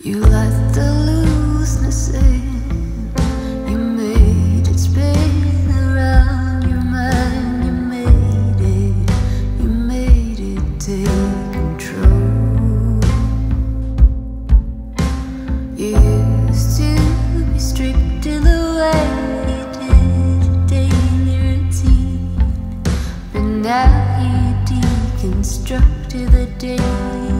You let the looseness in, you made it spin around your mind, you made it take control. You used to be stripped in the way you did your daily routine, but now you deconstructed the day.